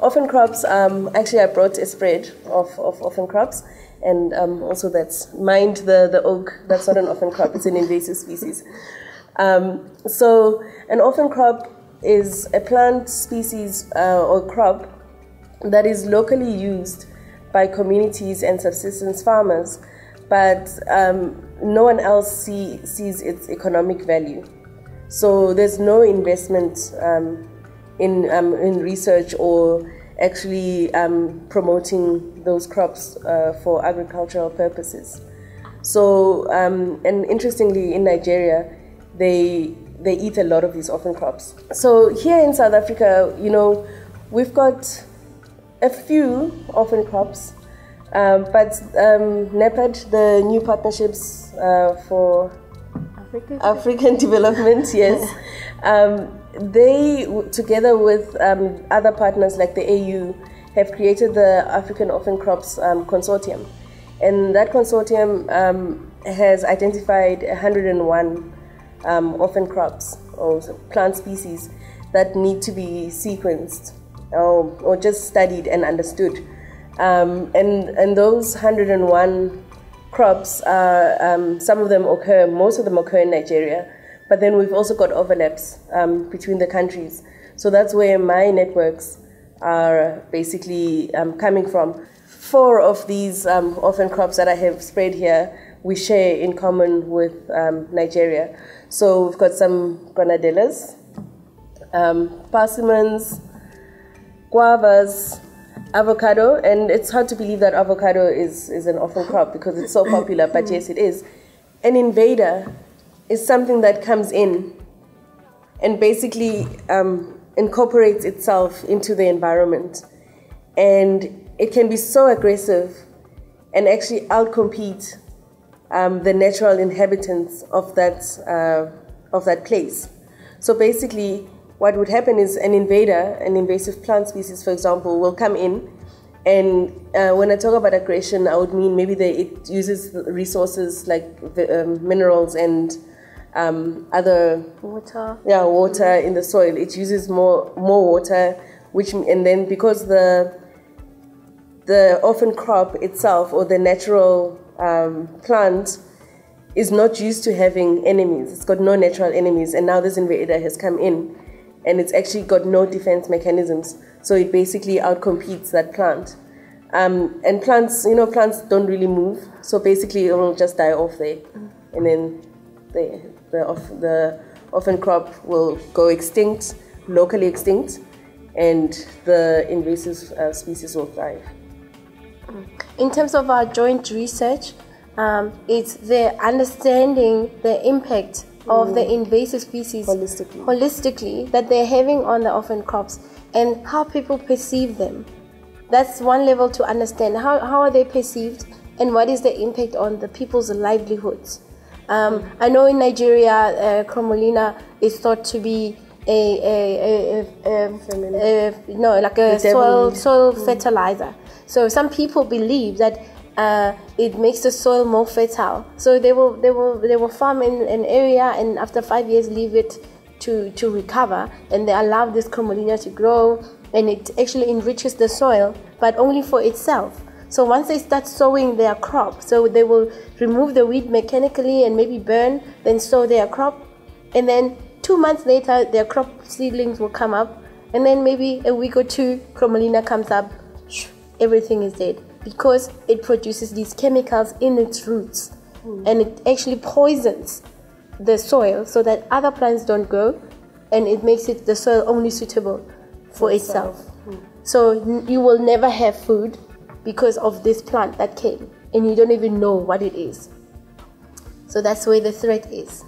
Orphan crops, actually I brought a spread of orphan crops, and also that's, mind the oak, that's not an orphan crop, it's an invasive species. So an orphan crop is a plant species or crop that is locally used by communities and subsistence farmers, but no one else sees its economic value. So there's no investment in research or actually promoting those crops for agricultural purposes. So, and interestingly, in Nigeria, they eat a lot of these orphan crops. So here in South Africa, you know, we've got a few orphan crops, but NEPAD, the new partnerships for African development, yes, they together with other partners like the AU have created the African Orphan Crops Consortium, and that consortium has identified 101 orphan crops or plant species that need to be sequenced or just studied and understood, and those 101 crops are some of them occur, most of them occur in Nigeria, but then we've also got overlaps between the countries. So that's where my networks are basically coming from. 4 of these orphan crops that I have spread here we share in common with Nigeria. So we've got some granadelas, persimmons, guavas, avocado, and it's hard to believe that avocado is an orphan crop because it's so popular, but yes it is. An invader is something that comes in and basically incorporates itself into the environment, and it can be so aggressive and actually outcompete the natural inhabitants of that place. So basically what would happen is an invader, an invasive plant species for example, will come in, and when I talk about aggression I would mean maybe it uses resources like minerals and other water. Yeah, water in the soil. It uses more water, which, and then because the orphan crop itself or the natural plant is not used to having enemies. It's got no natural enemies, and now this invader has come in, and it's actually got no defense mechanisms. So it basically outcompetes that plant. And plants, you know, plants don't really move. So basically, it will just die off there, and then the orphan crop will go extinct, locally extinct, and the invasive species will thrive. In terms of our joint research, it's the understanding the impact of the invasive species holistically that they're having on the orphan crops and how people perceive them. That's one level to understand how are they perceived and what is the impact on the people's livelihoods. I know in Nigeria, Chromolaena is thought to be like a soil fertilizer. So some people believe that it makes the soil more fertile. So they will farm in an area, and after 5 years leave it to recover, and they allow this Chromolaena to grow, and it actually enriches the soil, but only for itself. So once they start sowing their crop, so they will remove the weed mechanically and maybe burn, then sow their crop, and then 2 months later their crop seedlings will come up, and then maybe a week or two Chromolaena comes up, everything is dead, because it produces these chemicals in its roots, and it actually poisons the soil so that other plants don't grow, and it makes it the soil only suitable for itself. So you will never have food because of this plant that came, and you don't even know what it is. So that's where the threat is.